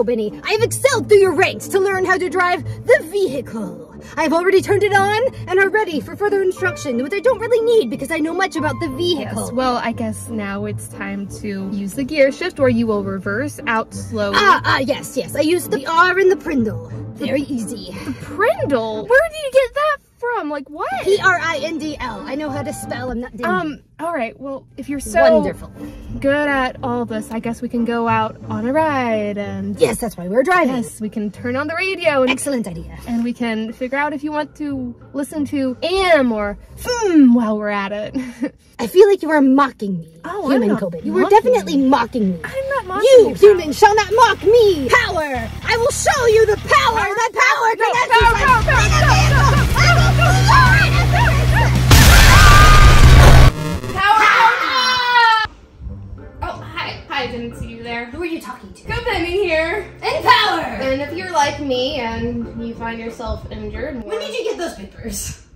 Kobeni, I have excelled through your ranks to learn how to drive the vehicle. I have already turned it on and are ready for further instruction, which I don't really need because I know much about the vehicle. Yes, well, I guess now it's time to use the gear shift, or you will reverse out slowly. Yes. I used the R and the prindle. Very easy. The prindle? Where do you get that from? Like what? P-R-I-N-D-L. I know how to spell. I'm not doing alright, well, if you're so wonderful good at all this, I guess we can go out on a ride and... Yes, that's why we're driving. Yes, we can turn on the radio and... Excellent idea. And we can figure out if you want to listen to AM or while we're at it. I feel like you are mocking me. Oh, human Kobeni. You were definitely mocking me. I'm not mocking you. You human shall not mock me. Power! I will show you the power! The power! I didn't see you there. Who are you talking to? Kobeni here. And power! And if you're like me and you find yourself injured... When did you get those papers?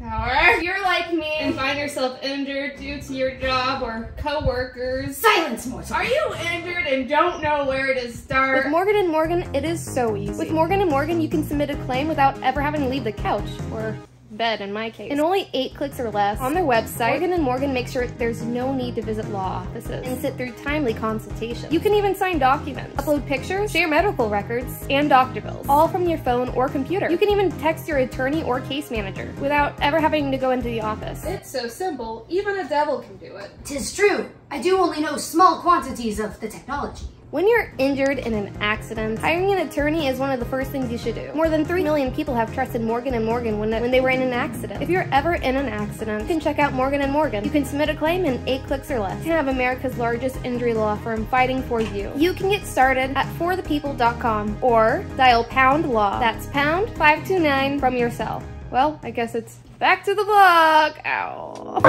Power. If you're like me and find yourself injured due to your job or co-workers... Silence, Morgan. Are you injured and don't know where to start? With Morgan & Morgan, it is so easy. With Morgan & Morgan, you can submit a claim without ever having to leave the couch or... bed in my case. In only 8 clicks or less, on their website, Morgan & Morgan makes sure there's no need to visit law offices and sit through timely consultations. You can even sign documents, upload pictures, share medical records, and doctor bills, all from your phone or computer. You can even text your attorney or case manager without ever having to go into the office. It's so simple, even a devil can do it. 'Tis true, I do only know small quantities of the technology. When you're injured in an accident, hiring an attorney is one of the first things you should do. More than 3 million people have trusted Morgan & Morgan when they were in an accident. If you're ever in an accident, you can check out Morgan & Morgan. You can submit a claim in 8 clicks or less. You can have America's largest injury law firm fighting for you. You can get started at forthepeople.com or dial #law. That's #529 from your cell. Well, I guess it's back to the vlog. Ow.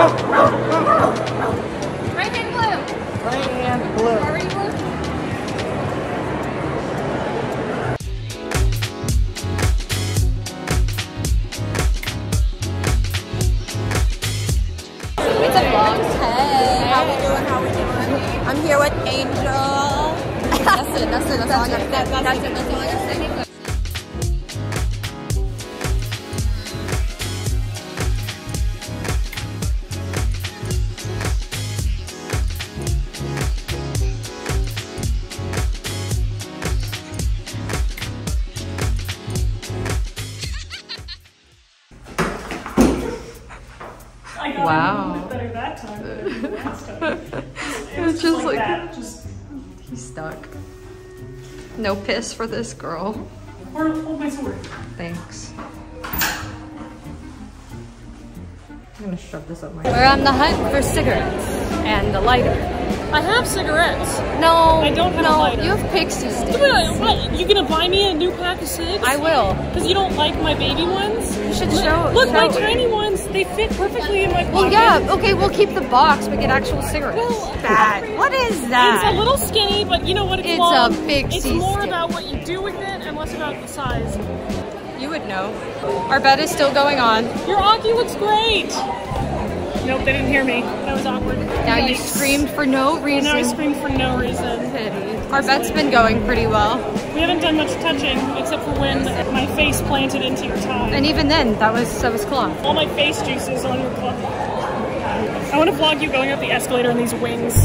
Right hand blue. Right hand blue. Are you blue? I'm here with Angel. That's it. Wow. Better that time than last time. It's just like that. Just... he's stuck. No piss for this girl. Or hold my sword. Thanks. I'm gonna shove this up my head. We're on the hunt for cigarettes and a lighter. I have cigarettes. No, I don't have a lighter. You have pixie sticks. What? You gonna buy me a new pack of cigs? I will. Because you don't like my baby ones? You should show. Look, my tiny ones, they fit perfectly in my pocket. Well, yeah, okay, we'll keep the box, but get actual cigarettes. Well, that. What is that? It's a little skinny, but you know what? It's long. A pixie stick. It's more about what you do with it and less about the size. You would know. Our bed is still going on. Your Aki looks great. Nope, they didn't hear me. That was awkward. Now you screamed for no reason. Now I screamed for no reason. Pity. Our bed's been going pretty well. We haven't done much touching, except for when my face planted into your tie. And even then, that was cloth. All my face juices on your cloth. I want to vlog you going up the escalator in these wings.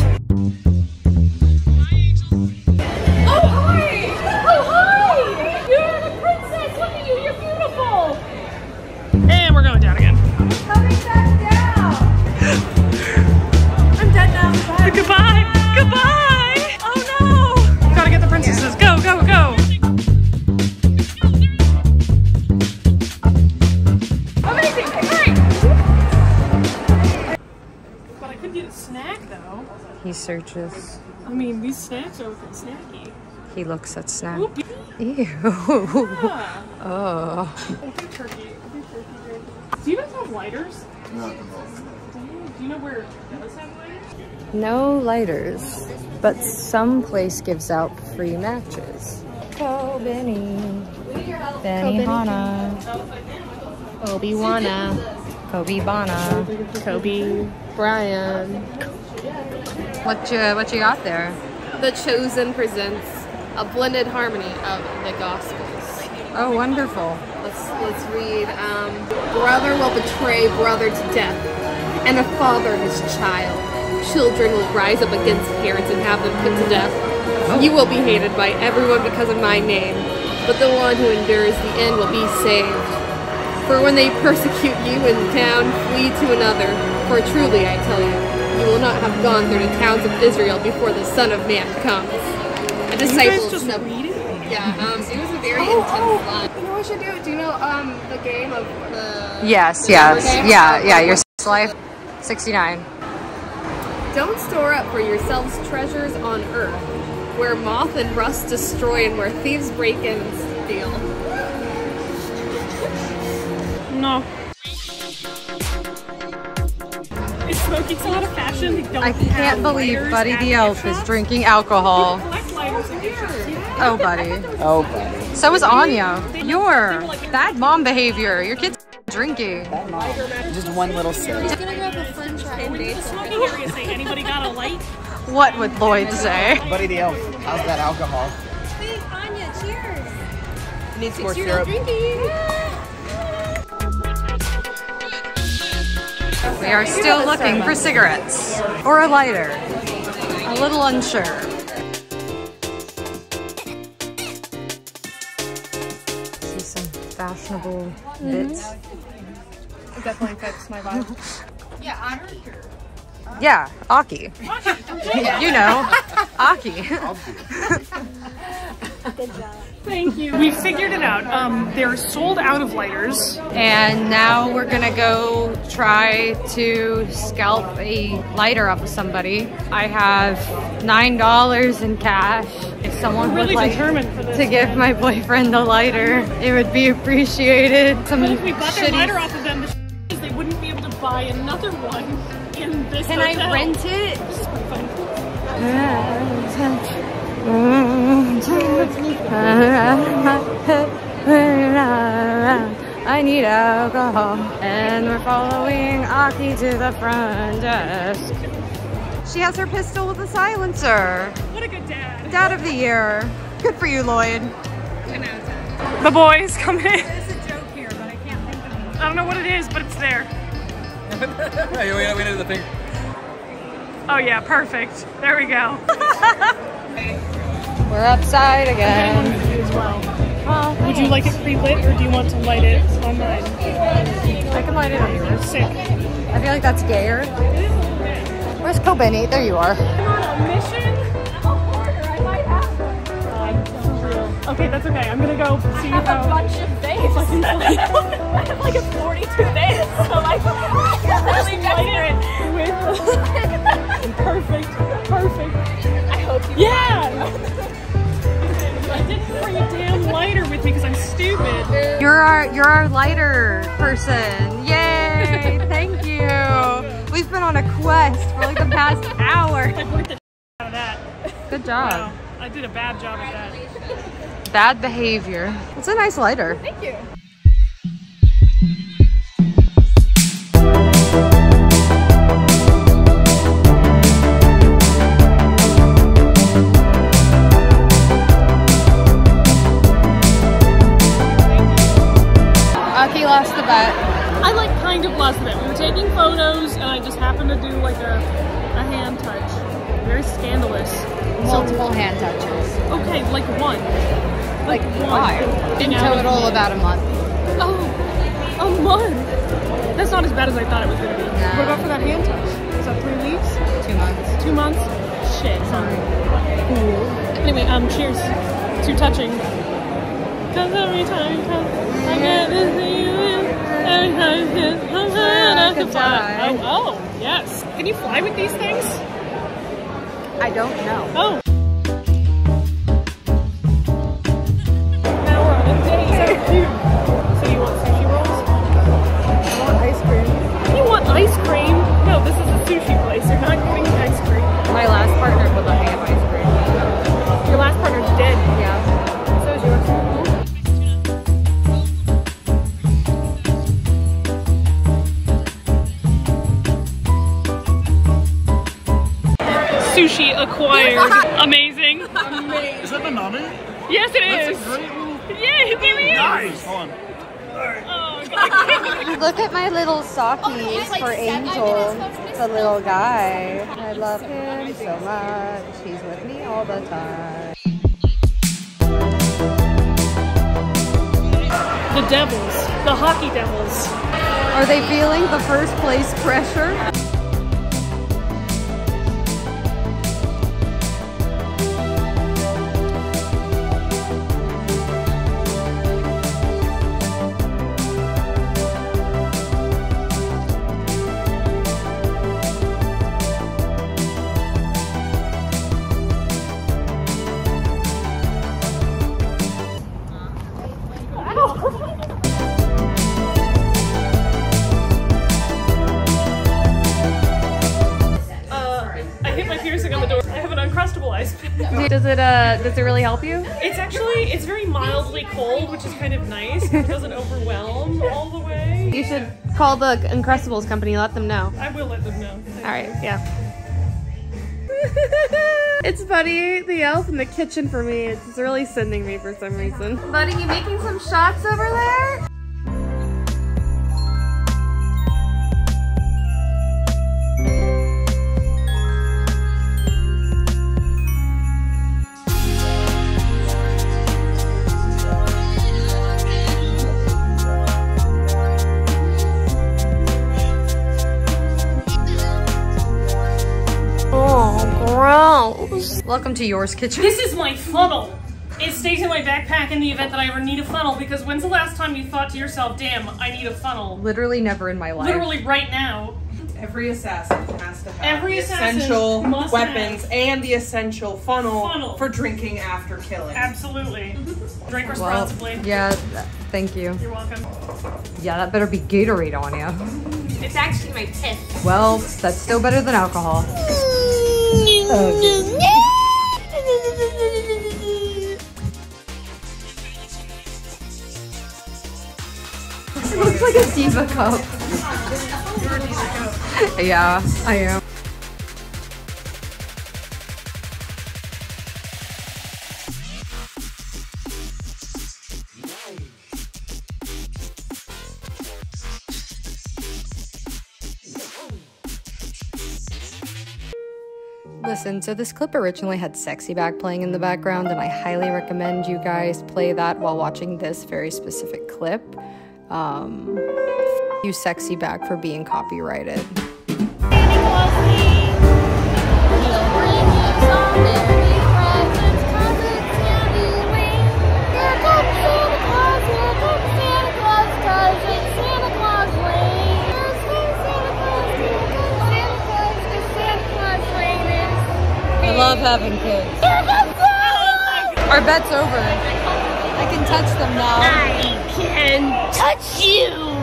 Searches. I mean, these snacks are snacky. He looks at snack. Ew. Yeah. Oh. Turkey. Do you guys have lighters? No. Do you know where others have lighters? No lighters, but some place gives out free matches. Kobeni. Benny Hana. Obi-Wana. Kobe-Bana. Kobe. Brian. What you got there? The Chosen presents a blended harmony of the Gospels. Oh, wonderful. Let's read. Brother will betray brother to death, and a father his child. Children will rise up against parents and have them put to death. Oh. You will be hated by everyone because of my name, but the one who endures the end will be saved. For when they persecute you in town, flee to another. For truly, I tell you, you will not have gone through the towns of Israel before the Son of Man comes. A disciple just reading? Yeah, it was a very intense line. You know what we should do? Do you know the game of the... Yes, your life? 69. Don't store up for yourselves treasures on earth, where moth and rust destroy and where thieves break in and steal. No. Is smoking so out of fashion? I can't believe Buddy the Elf is drinking alcohol. Oh, Buddy. Oh, Buddy. So is Anya. You're bad mom behavior. Your kid's drinking. Just one little sip. Just gonna grab a French fry. Anybody got a light? What would Lloyd say? Buddy the Elf, how's that alcohol? Hey, Anya, cheers. Needs more syrup. We are still looking for cigarettes or a lighter. A little unsure. See some fashionable bits. It definitely fits my vibe. Yeah, Aki. Yeah, Aki. You know, Aki. Good job. Thank you. We figured it out. They're sold out of lighters. And now we're gonna go try to scalp a lighter up with somebody. I have $9 in cash. If someone really would like to give my boyfriend a lighter, it would be appreciated. But if we bought their lighter off of them, the shit is they wouldn't be able to buy another one in this hotel. Can I rent it? I need alcohol. And we're following Aki to the front desk. She has her pistol with a silencer. What a good dad. Dad of the year. Good for you, Lloyd. The boys come in. There's a joke here, but I can't think of it. I don't know what it is, but it's there. We did the thing. Oh yeah, perfect. There we go. We're upside again. Oh, would you like it pre-lit or do you want to light it on mine? I can light it on yours. Sick. I feel like that's gayer. It is a little bit. Where's Kobeni? There you are. I'm on a mission. I'm a hoarder. I might have one. Okay, that's okay. I'm gonna go see you. I have a bunch of babes. I have like a 42 babes. So like, really light it with perfect. I hope you. Yeah. I didn't bring a damn lighter with me because I'm stupid. You're our lighter person. Yay! Thank you. We've been on a quest for like the past hour. I worked the out of that. Good job. Wow, I did a bad job at that. Bad behavior. It's a nice lighter. Thank you. I like kind of lost the bet. We were taking photos and I just happened to do like a hand touch. Very scandalous. Multiple hand touches. Okay, like one. Like one. Five. In total about a month. Oh, a month. That's not as bad as I thought it was going to be. No. What about for that hand touch? Is that 3 weeks? 2 months. 2 months? Shit, sorry. Cool. Anyway, cheers to touching. Cause every time I get this thing. Oh, yes. Can you fly with these things? I don't know. Oh. Now we're on a date. So cute. So you want sushi rolls? I want ice cream. You want ice cream? No, this is a sushi place. You're not getting ice cream. My last partner would let me have ice cream. Your last partner's dead. Yeah. Sushi acquired. Amazing. Is that Konami? Yes, it is. That's a great little... Yeah, it really is. Nice. Hold on. Oh, God. Look at my little sockies for Angel. It's a little guy. I love him so much. He's with me all the time. The Devils. The Hockey Devils. Are they feeling the first place pressure? Does it really help you? It's actually, it's very mildly cold, which is kind of nice. It doesn't overwhelm all the way. You should call the Uncrustables company, let them know. I will let them know. Alright, yeah. It's Buddy the Elf in the kitchen for me. It's really sending me for some reason. Buddy, you making some shots over there? Welcome to yours kitchen. This is my funnel. It stays in my backpack in the event that I ever need a funnel, because when's the last time you thought to yourself, damn, I need a funnel? Literally never in my life. Literally right now. Every assassin has to have the essential weapons and the essential funnel for drinking after killing. Absolutely. Drink responsibly. Yeah, thank you. You're welcome. Yeah, that better be Gatorade on you. It's actually my tip. Well, that's still better than alcohol. It looks like a diva cup. You're a diva cup. Yeah, I am. Listen, so this clip originally had Sexy Back playing in the background, and I highly recommend you guys play that while watching this very specific clip. You Sexy Back for being copyrighted. Love having kids. Our bet's over. I can touch them now. I can touch you.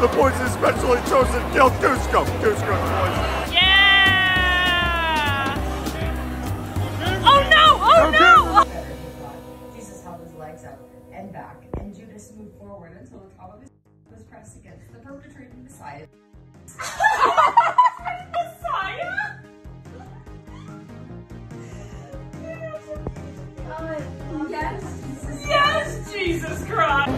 The poison specially chosen killed Cusco. Cusco poison. Yeah! Oh no! Oh no! Jesus held his legs up and back, and Judas moved forward until the top of his was pressed against the perpetrating Messiah. Messiah? Yes! Yes, Jesus! Jesus Christ!